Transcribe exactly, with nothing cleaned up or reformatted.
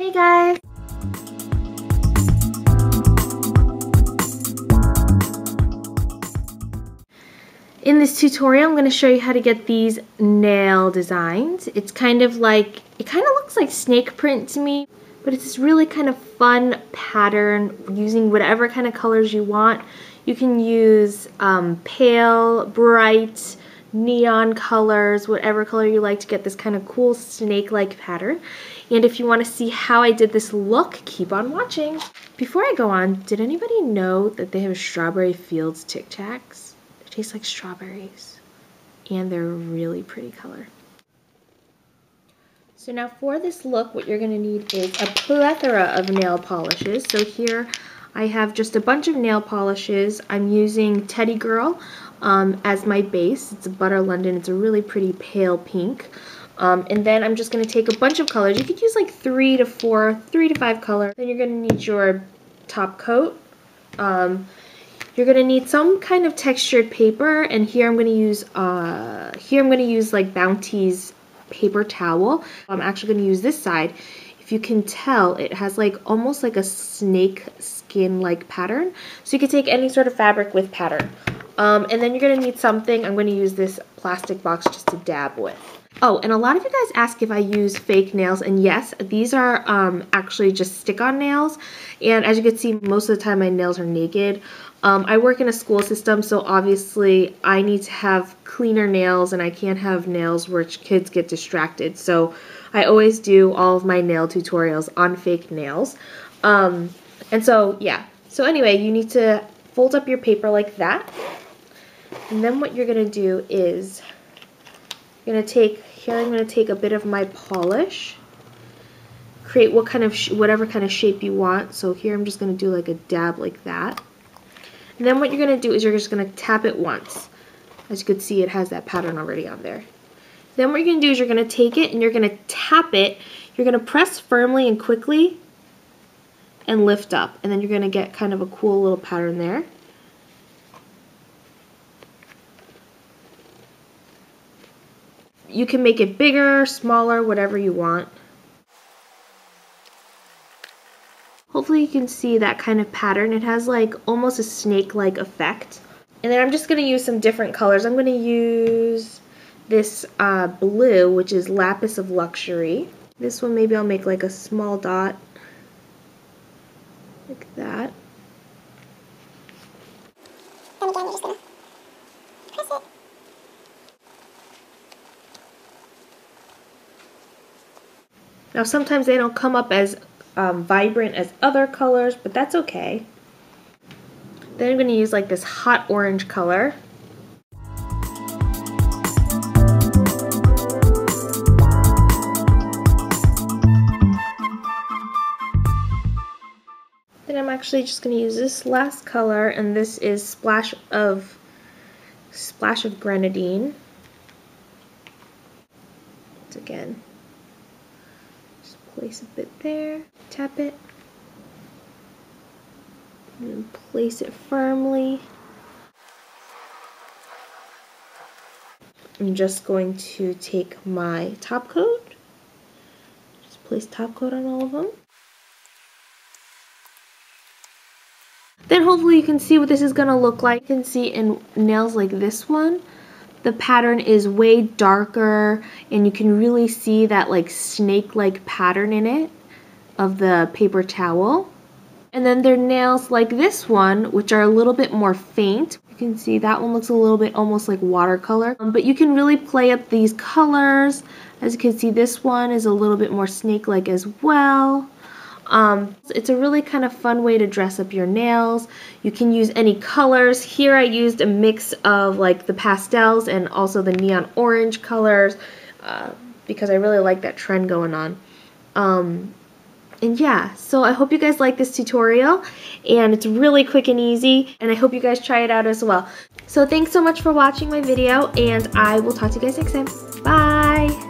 Hey guys! In this tutorial, I'm going to show you how to get these nail designs. It's kind of like, it kind of looks like snake print to me, but it's this really kind of fun pattern using whatever kind of colors you want. You can use um, pale, bright, neon colors, whatever color you like to get this kind of cool snake-like pattern. And if you want to see how I did this look, keep on watching. Before I go on, did anybody know that they have Strawberry Fields Tic-Tacs? They taste like strawberries and they're a really pretty color. So now for this look, what you're going to need is a plethora of nail polishes. So here I have just a bunch of nail polishes. I'm using Teddy Girl um, as my base. It's a Butter London. It's a really pretty pale pink. Um, and then I'm just going to take a bunch of colors. You could use like three to four, three to five colors. Then you're going to need your top coat. Um, you're going to need some kind of textured paper. And here I'm going to use, uh, here I'm going to use like Bounty's paper towel. I'm actually going to use this side. If you can tell, it has like almost like a snake skin-like pattern. So you could take any sort of fabric with pattern. Um, and then you're going to need something. I'm going to use this plastic box just to dab with. Oh, and a lot of you guys ask if I use fake nails, and yes, these are um, actually just stick-on nails, and as you can see, most of the time my nails are naked. Um, I work in a school system, so obviously I need to have cleaner nails, and I can't have nails where kids get distracted, so I always do all of my nail tutorials on fake nails. Um, and so, yeah. So anyway, you need to fold up your paper like that, and then what you're going to do is... I'm gonna take here. I'm gonna take a bit of my polish. Create what kind of sh whatever kind of shape you want. So here I'm just gonna do like a dab like that. And then what you're gonna do is you're just gonna tap it once. As you can see, it has that pattern already on there. Then what you're gonna do is you're gonna take it and you're gonna tap it. You're gonna press firmly and quickly, and lift up. And then you're gonna get kind of a cool little pattern there. You can make it bigger, smaller, whatever you want. Hopefully you can see that kind of pattern. It has like almost a snake-like effect. And then I'm just going to use some different colors. I'm going to use this uh, blue, which is Lapis of Luxury. This one maybe I'll make like a small dot. Like that. Then again, you're just going to press it. Now sometimes they don't come up as um, vibrant as other colors, but that's okay. Then I'm going to use like this hot orange color. Then I'm actually just going to use this last color, and this is Splash of Splash of Grenadine. Once again. Place a bit there, tap it, and then place it firmly. I'm just going to take my top coat, just place top coat on all of them. Then hopefully you can see what this is going to look like. You can see in nails like this one, the pattern is way darker, and you can really see that like snake-like pattern in it of the paper towel. And then there are nails like this one, which are a little bit more faint. You can see that one looks a little bit almost like watercolor. Um, but you can really play up these colors. As you can see, this one is a little bit more snake-like as well. Um, it's a really kind of fun way to dress up your nails. You can use any colors. Here I used a mix of like the pastels and also the neon orange colors uh, because I really like that trend going on. Um, and yeah, so I hope you guys like this tutorial, and it's really quick and easy, and I hope you guys try it out as well. So thanks so much for watching my video, and I will talk to you guys next time. Bye!